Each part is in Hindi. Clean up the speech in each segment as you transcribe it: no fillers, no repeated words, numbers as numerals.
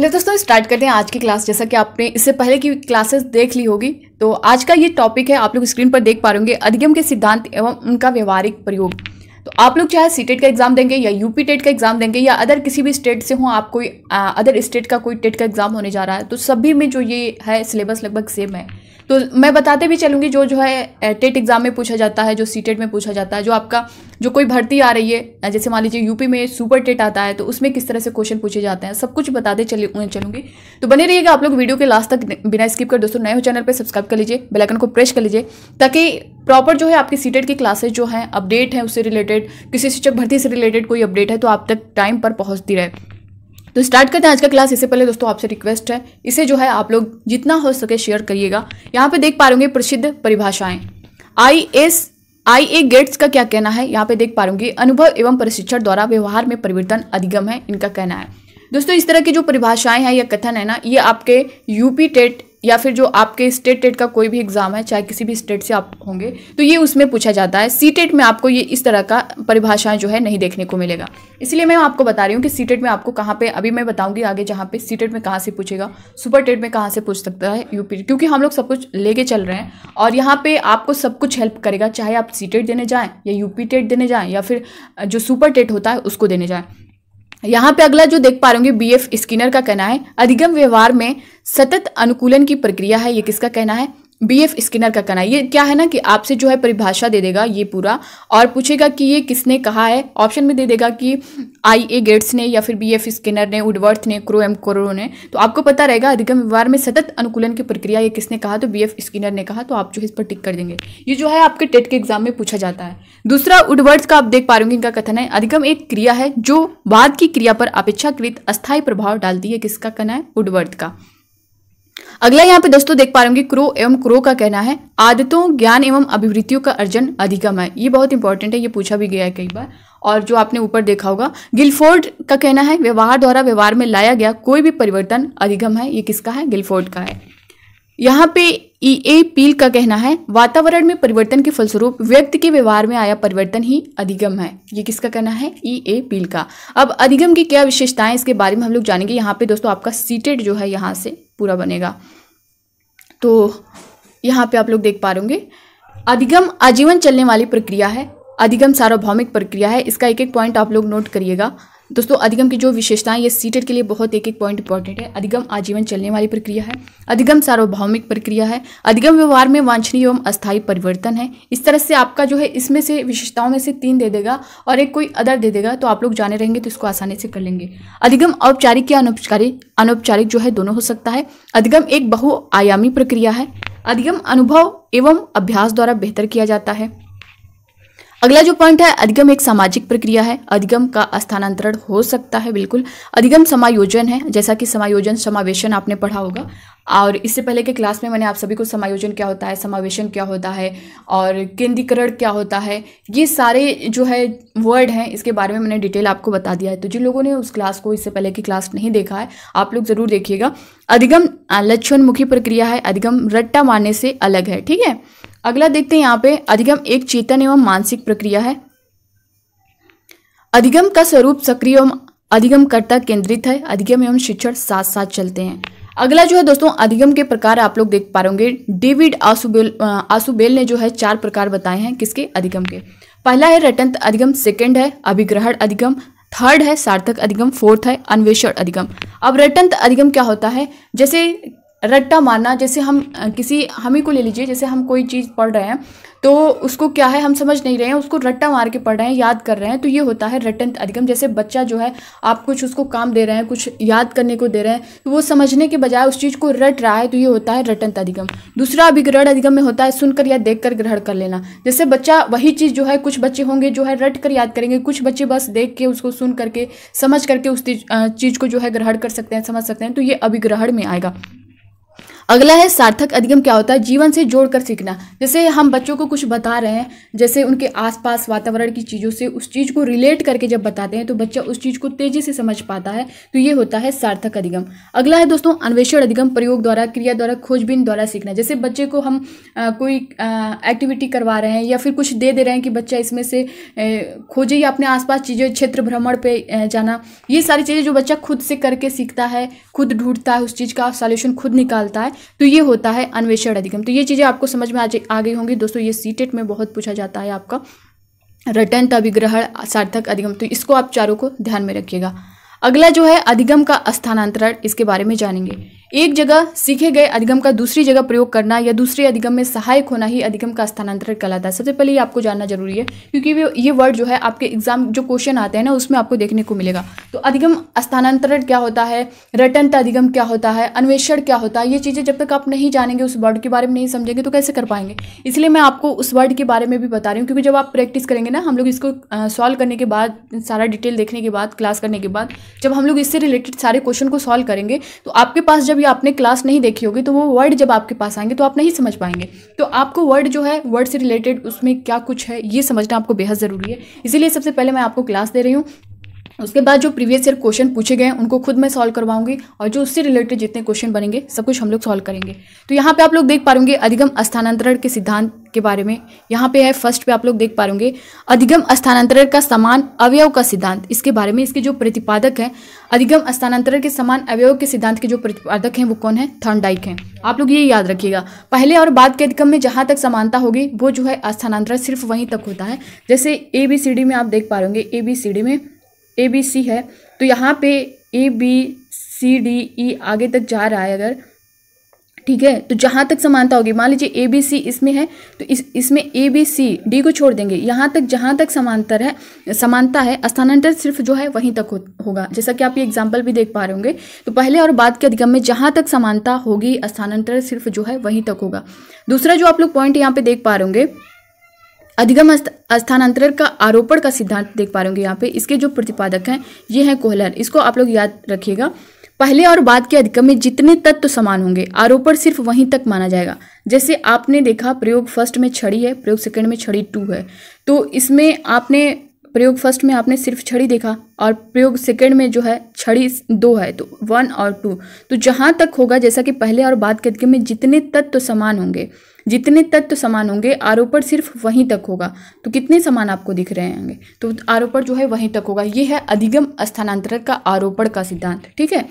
हेलो दोस्तों, स्टार्ट करते हैं आज की क्लास। जैसा कि आपने इससे पहले की क्लासेस देख ली होगी, तो आज का ये टॉपिक है, आप लोग स्क्रीन पर देख पा रहे होंगे, अधिगम के सिद्धांत एवं उनका व्यवहारिक प्रयोग। तो आप लोग चाहे सीटेट का एग्जाम देंगे या यूपीटेट का एग्जाम देंगे या अदर किसी भी स्टेट से हो, आप कोई अदर स्टेट का कोई टेट का एग्जाम होने जा रहा है, तो सभी में जो ये है सिलेबस लगभग सेम है। तो मैं बताते भी चलूँगी जो है टेट एग्जाम में पूछा जाता है, जो सीटेट में पूछा जाता है, जो आपका जो कोई भर्ती आ रही है, जैसे मान लीजिए यूपी में सुपर टेट आता है, तो उसमें किस तरह से क्वेश्चन पूछे जाते हैं, सब कुछ बताते चलूँगी। तो बने रहिएगा आप लोग वीडियो के लास्ट तक बिना स्किप कर। दोस्तों, नए हो चैनल पर सब्सक्राइब कर लीजिए, बेल आइकन को प्रेस कर लीजिए, ताकि प्रॉपर जो है आपकी सीटेट की क्लासेज जो हैं अपडेट हैं, उससे रिलेटेड किसी शिक्षक भर्ती से रिलेटेड कोई अपडेट है तो आप तक टाइम पर पहुँचती रहे। तो स्टार्ट करते हैं आज का क्लास। इससे पहले दोस्तों आपसे रिक्वेस्ट है, इसे जो है आप लोग जितना हो सके शेयर करिएगा। यहाँ पे देख पा रहे होंगे प्रसिद्ध परिभाषाएं, आई.ए. गेट्स का क्या कहना है, यहाँ पे देख पा रहे होंगे अनुभव एवं प्रशिक्षण द्वारा व्यवहार में परिवर्तन अधिगम है, इनका कहना है। दोस्तों, इस तरह की जो परिभाषाएं हैं या कथन है ना, ये आपके यूपीटेट या फिर जो आपके स्टेट टेट का कोई भी एग्जाम है, चाहे किसी भी स्टेट से आप होंगे, तो ये उसमें पूछा जाता है। सीटेट में आपको ये इस तरह का परिभाषाएं जो है नहीं देखने को मिलेगा, इसलिए मैं आपको बता रही हूँ कि सीटेट में आपको कहाँ पे, अभी मैं बताऊँगी आगे, जहाँ पे सीटेट में कहाँ से पूछेगा, सुपर टेट में कहाँ से पूछ सकता है, यूपी, क्योंकि हम लोग सब कुछ लेके चल रहे हैं और यहाँ पर आपको सब कुछ हेल्प करेगा, चाहे आप सीटेट देने जाएँ या यूपी टेट देने जाएँ या फिर जो सुपर टेट होता है उसको देने जाएँ। यहाँ पे अगला जो देख पा रहे होंगे, B.F. स्किनर का कहना है अधिगम व्यवहार में सतत अनुकूलन की प्रक्रिया है, ये किसका कहना है, B.F. स्किनर का कहना है। ये क्या है ना कि आपसे जो है परिभाषा दे देगा ये पूरा, और पूछेगा कि ये किसने कहा है, ऑप्शन में दे देगा कि I.A. गेट्स ने या फिर B.F. स्किनर ने, वुडवर्थ ने, क्रो एंड क्रो ने, तो आपको पता रहेगा अधिगम व्यवहार में सतत अनुकूलन की प्रक्रिया, ये किसने कहा, तो B.F. स्किनर ने कहा, तो आप जो इस पर टिक कर देंगे। ये जो है आपके टेट के एग्जाम में पूछा जाता है। दूसरा वुडवर्थ का आप देख पा रहे होंगे, इनका कथन है अधिगम एक क्रिया है जो बाद की क्रिया पर अपेक्षाकृत अस्थायी प्रभाव डालती है, किसका कहना है, वुडवर्थ का। अगला यहाँ पे दोस्तों देख पा रहे होंगे क्रो एवं क्रो का कहना है आदतों, ज्ञान एवं अभिवृत्तियों का अर्जन अधिगम है, ये बहुत इंपॉर्टेंट है, ये पूछा भी गया है कई बार। और जो आपने ऊपर देखा होगा गिलफोर्ड का कहना है व्यवहार द्वारा व्यवहार में लाया गया कोई भी परिवर्तन अधिगम है, ये किसका है, गिलफोर्ड का है। यहाँ पे E.A. पील का कहना है वातावरण में परिवर्तन के फलस्वरूप व्यक्ति के व्यवहार में आया परिवर्तन ही अधिगम है, ये किसका कहना है, E.A. पील का। अब अधिगम की क्या विशेषताएं, इसके बारे में हम लोग जानेंगे। यहाँ पे दोस्तों आपका सीटेट जो है यहाँ से पूरा बनेगा, तो यहाँ पे आप लोग देख पा रहे होंगे अधिगम आजीवन चलने वाली प्रक्रिया है, अधिगम सार्वभौमिक प्रक्रिया है, इसका एक एक पॉइंट आप लोग नोट करिएगा। दोस्तों, अधिगम की जो विशेषताएं, ये सीटेट के लिए बहुत एक एक पॉइंट इंपॉर्टेंट है। अधिगम आजीवन चलने वाली प्रक्रिया है, अधिगम सार्वभौमिक प्रक्रिया है, अधिगम व्यवहार में वांछनीय एवं अस्थायी परिवर्तन है। इस तरह से आपका जो है इसमें से विशेषताओं में से तीन दे देगा और एक कोई अदर दे देगा, तो आप लोग जाने रहेंगे तो इसको आसानी से कर लेंगे। अधिगम औपचारिक या अनौपचारिक जो है दोनों हो सकता है। अधिगम एक बहुआयामी प्रक्रिया है, अधिगम अनुभव एवं अभ्यास द्वारा बेहतर किया जाता है। अगला जो पॉइंट है अधिगम एक सामाजिक प्रक्रिया है, अधिगम का स्थानांतरण हो सकता है, बिल्कुल। अधिगम समायोजन है, जैसा कि समायोजन समावेशन आपने पढ़ा होगा, और इससे पहले के क्लास में मैंने आप सभी को समायोजन क्या होता है, समावेशन क्या होता है और केंद्रीकरण क्या होता है, ये सारे जो है वर्ड हैं, इसके बारे में मैंने डिटेल आपको बता दिया है। तो जिन लोगों ने उस क्लास को, इससे पहले की क्लास नहीं देखा है, आप लोग ज़रूर देखिएगा। अधिगम लक्ष्योन्मुखी प्रक्रिया है, अधिगम रट्टा मारने से अलग है, ठीक है। अगला देखते हैं यहाँ पे अधिगम एक चेतन एवं मानसिक प्रक्रिया है, अधिगम का स्वरूप सक्रिय एवं अधिगमकर्ता केंद्रित है, अधिगम एवं शिक्षण साथ साथ चलते हैं। अगला जो है दोस्तों अधिगम के प्रकार आप लोग देख पा रहे होंगे, डेविड आसुबेल ने जो है 4 प्रकार बताए हैं, किसके, अधिगम के। पहला है रटंत अधिगम, सेकेंड है अभिग्रहण अधिगम, थर्ड है सार्थक अधिगम, फोर्थ है अन्वेषण अधिगम। अब रटंत अधिगम क्या होता है, जैसे रट्टा मारना, जैसे हम किसी, हम ही को ले लीजिए, जैसे हम कोई चीज़ पढ़ रहे हैं तो उसको क्या है हम समझ नहीं रहे हैं, उसको रट्टा मार के पढ़ रहे हैं, याद कर रहे हैं, तो ये होता है रटंत अधिगम। जैसे बच्चा जो है आप कुछ उसको काम दे रहे हैं, कुछ याद करने को दे रहे हैं, तो वो समझने के बजाय उस चीज़ को रट रहा है, तो ये होता है रटंत अधिगम। दूसरा अभिग्रहण अधिगम में होता है सुनकर या देख कर ग्रहण कर लेना, जैसे बच्चा वही चीज़ जो है, कुछ बच्चे होंगे जो है रट कर याद करेंगे, कुछ बच्चे बस देख के उसको सुन करके समझ करके उस चीज़ को जो है ग्रहण कर सकते हैं, समझ सकते हैं, तो ये अभिग्रहण में आएगा। अगला है सार्थक अधिगम क्या होता है, जीवन से जोड़कर सीखना। जैसे हम बच्चों को कुछ बता रहे हैं, जैसे उनके आसपास वातावरण की चीज़ों से उस चीज़ को रिलेट करके जब बताते हैं तो बच्चा उस चीज़ को तेजी से समझ पाता है, तो ये होता है सार्थक अधिगम। अगला है दोस्तों अन्वेषण अधिगम, प्रयोग द्वारा, क्रिया द्वारा, खोजबीन द्वारा सीखना। जैसे बच्चे को हम कोई एक्टिविटी करवा रहे हैं या फिर कुछ दे रहे हैं कि बच्चा इसमें से खोजे या अपने आसपास चीज़ें, क्षेत्र भ्रमण पे जाना, ये सारी चीज़ें जो बच्चा खुद से करके सीखता है, खुद ढूंढता है उस चीज़ का सॉल्यूशन, खुद निकालता है, तो ये होता है अन्वेषण अधिगम। तो ये चीज़ें आपको समझ में आ गई होंगी दोस्तों। ये सीटेट में बहुत पूछा जाता है आपका रटन, अभिग्रहण, सार्थक अधिगम, तो इसको आप चारों को ध्यान में रखिएगा। अगला जो है अधिगम का स्थानांतरण, इसके बारे में जानेंगे। एक जगह सीखे गए अधिगम का दूसरी जगह प्रयोग करना या दूसरे अधिगम में सहायक होना ही अधिगम का स्थानांतरण कहलाता है। सबसे पहले ये आपको जानना जरूरी है, क्योंकि ये वर्ड जो है आपके एग्जाम जो क्वेश्चन आते हैं ना उसमें आपको देखने को मिलेगा। तो अधिगम स्थानांतरण क्या होता है, रटंत अधिगम क्या होता है, अन्वेषण क्या होता है, ये चीज़ें जब तक आप नहीं जानेंगे, उस वर्ड के बारे में नहीं समझेंगे तो कैसे कर पाएंगे। इसलिए मैं आपको उस वर्ड के बारे में भी बता रही हूँ, क्योंकि जब आप प्रैक्टिस करेंगे ना, हम लोग इसको सॉल्व करने के बाद, सारा डिटेल देखने के बाद, क्लास करने के बाद, जब हम लोग इससे रिलेटेड सारे क्वेश्चन को सॉल्व करेंगे तो आपके पास, जब ये आपने क्लास नहीं देखी होगी तो वो वर्ड जब आपके पास आएंगे तो आप नहीं समझ पाएंगे। तो आपको वर्ड जो है, वर्ड से रिलेटेड उसमें क्या कुछ है ये समझना आपको बेहद ज़रूरी है। इसीलिए सबसे पहले मैं आपको क्लास दे रही हूँ, उसके बाद जो प्रीवियस ईयर क्वेश्चन पूछे गए हैं उनको खुद मैं सॉल्व करवाऊंगी, और जो उससे रिलेटेड जितने क्वेश्चन बनेंगे सब कुछ हम लोग सॉल्व करेंगे। तो यहाँ पे आप लोग देख पाएंगे अधिगम स्थानांतरण के सिद्धांत के बारे में, यहाँ पे है फर्स्ट पे आप लोग देख पाएंगे अधिगम स्थानांतरण का समान अवयव का सिद्धांत, इसके बारे में। इसके जो प्रतिपादक हैं, अधिगम स्थानांतरण के समान अवयव के सिद्धांत के जो प्रतिपादक हैं वो कौन है, थॉर्नडाइक हैं। आप लोग ये याद रखिएगा, पहले और बाद के अधिगम में जहाँ तक समानता होगी वो जो है स्थानांतरण सिर्फ वहीं तक होता है। जैसे ABCD में आप देख पाएंगे, ABCD में ABC है तो यहाँ पे ABCDE आगे तक जा रहा है अगर, ठीक है, तो जहाँ तक समानता होगी, मान लीजिए ABC इसमें है तो इसमें ABCD को छोड़ देंगे, यहाँ तक जहाँ तक समानता है स्थानांतरण सिर्फ जो है वहीं तक होगा। जैसा कि आप ये एग्जाम्पल भी देख पा रहे होंगे, तो पहले और बाद के अधिगम में जहाँ तक समानता होगी स्थानांतरण सिर्फ जो है वहीं तक होगा। दूसरा जो आप लोग पॉइंट यहाँ पे देख पा रहे होंगे, अधिगम स्थानांतरण का आरोपण का सिद्धांत देख पा रहे होंगे यहाँ पे, इसके जो प्रतिपादक हैं ये हैं कोहलर। इसको आप लोग याद रखिएगा, पहले और बाद के अधिगम में जितने तत्व समान होंगे आरोपण सिर्फ वहीं तक माना जाएगा। जैसे आपने देखा प्रयोग फर्स्ट में छड़ी है, प्रयोग सेकंड में छड़ी 2 है, तो इसमें आपने प्रयोग फर्स्ट में आपने सिर्फ छड़ी देखा और प्रयोग सेकंड में जो है छड़ी 2 है, तो 1 और 2, तो जहाँ तक होगा, जैसा कि पहले और बाद के अधिगम में जितने तत्व समान होंगे, आरोपण सिर्फ वहीं तक होगा। तो कितने समान आपको दिख रहे होंगे, तो आरोपण जो है वहीं तक होगा। ये है अधिगम स्थानांतरण का आरोपण का सिद्धांत, ठीक है।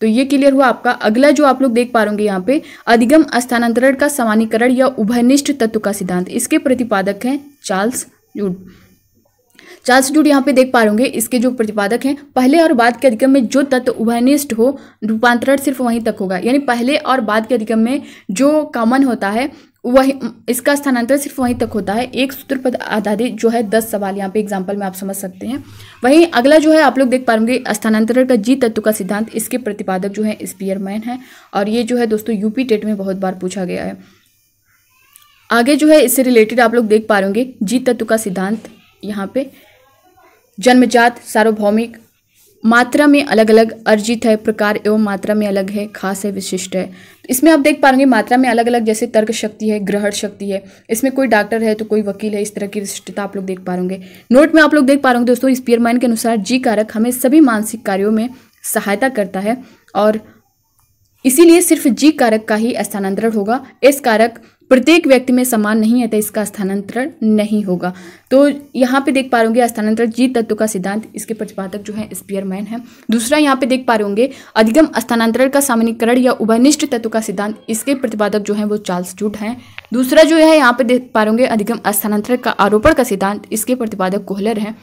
तो ये क्लियर हुआ आपका। अगला जो आप लोग देख पा रहे होंगे यहाँ पे, अधिगम स्थानांतरण का समानीकरण या उभयनिष्ठ तत्व का सिद्धांत, इसके प्रतिपादक हैं चार्ल्स जुड। यहाँ पे देख पा रहे होंगे, इसके जो प्रतिपादक हैं, पहले और बाद के अधिगम में जो तत्व उभयनिष्ठ हो रूपांतरण सिर्फ वहीं तक होगा, यानी पहले और बाद के अधिगम में जो कॉमन होता है वही, इसका स्थानांतरण सिर्फ वहीं तक होता है। एक सूत्र पर आधारित जो है 10 सवाल यहाँ पे एग्जाम्पल में आप समझ सकते हैं। वहीं अगला जो है आप लोग देख पाएंगे स्थानांतरण का जी तत्व का सिद्धांत, इसके प्रतिपादक जो है स्पीयरमैन है, और ये जो है दोस्तों UPTET में बहुत बार पूछा गया है। आगे जो है इससे रिलेटेड आप लोग देख पा रहे होंगे जी तत्व का सिद्धांत, यहाँ पे जन्मजात, सार्वभौमिक, मात्रा में अलग अलग, अर्जित है, प्रकार एवं मात्रा में अलग है, खास है, विशिष्ट है। तो इसमें आप देख पाएंगे मात्रा में अलग अलग, जैसे तर्क शक्ति है, ग्रहण शक्ति है, इसमें कोई डॉक्टर है तो कोई वकील है, इस तरह की विशिष्टता आप लोग देख पाएंगे। नोट में आप लोग देख पाएंगे दोस्तों, स्पीयरमैन के अनुसार जी कारक हमें सभी मानसिक कार्यों में सहायता करता है और इसीलिए सिर्फ जी कारक का ही स्थानांतरण होगा। एस कारक प्रत्येक व्यक्ति में समान नहीं है तो इसका स्थानांतरण नहीं होगा। तो यहाँ पे देख पा रहे होंगे स्थानांतरण जी तत्व का सिद्धांत, इसके प्रतिपादक जो है स्पीयरमैन है। दूसरा यहाँ पे देख पा रहे होंगे अधिगम स्थानांतरण का सामान्यीकरण या उभयनिष्ठ तत्व का सिद्धांत, इसके प्रतिपादक जो है वो चार्ल्स जुड हैं। दूसरा जो है यहाँ पे देख पा रहे होंगे अधिगम स्थानांतरण का आरोपण का सिद्धांत, इसके प्रतिपादक कोहलर हैं,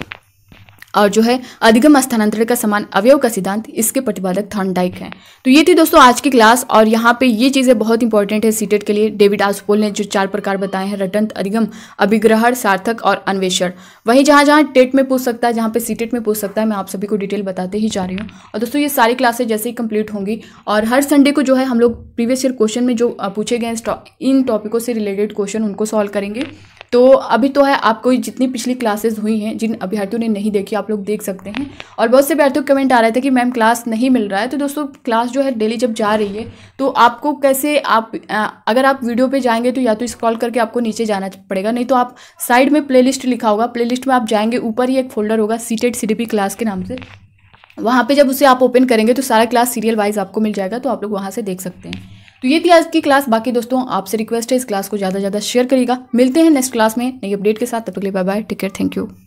और जो है अधिगम स्थानांतरण का समान अवयव का सिद्धांत, इसके प्रतिपादक थॉर्नडाइक हैं। तो ये थी दोस्तों आज की क्लास, और यहाँ पे ये चीज़ें बहुत इंपॉर्टेंट है सीटेट के लिए। डेविड आसुपोल ने जो 4 प्रकार बताए हैं, रटंत अधिगम, अभिग्रहण, सार्थक और अन्वेषण, वहीं जहाँ जहाँ टेट में पूछ सकता है, जहाँ पे सीटेट में पूछ सकता है, मैं आप सभी को डिटेल बताते ही जा रही हूँ। और दोस्तों ये सारी क्लासेज जैसे ही कंप्लीट होंगी, और हर संडे को जो है हम लोग प्रीवियस ईयर क्वेश्चन में जो पूछे गए इन टॉपिकों से रिलेटेड क्वेश्चन उनको सॉल्व करेंगे। तो अभी तो है आपको जितनी पिछली क्लासेस हुई हैं जिन अभ्यर्थियों ने नहीं देखी आप लोग देख सकते हैं। और बहुत से अभ्यर्थियों कमेंट आ रहे थे कि मैम क्लास नहीं मिल रहा है। तो दोस्तों क्लास जो है डेली जब जा रही है तो आपको कैसे अगर आप वीडियो पे जाएंगे तो या तो स्क्रॉल करके आपको नीचे जाना पड़ेगा, नहीं तो आप साइड में प्ले लिस्ट लिखा होगा, प्ले लिस्ट में आप जाएंगे, ऊपर ही एक फोल्डर होगा सीटेट CDP क्लास के नाम से, वहाँ पे जब उसे आप ओपन करेंगे तो सारा क्लास सीरियल वाइज आपको मिल जाएगा, तो आप लोग वहाँ से देख सकते हैं। तो ये थी आज की क्लास। बाकी दोस्तों आपसे रिक्वेस्ट है इस क्लास को ज़्यादा से ज़्यादा शेयर करिएगा। मिलते हैं नेक्स्ट क्लास में नई अपडेट के साथ, तब तक के लिए bye bye, take care, thank you.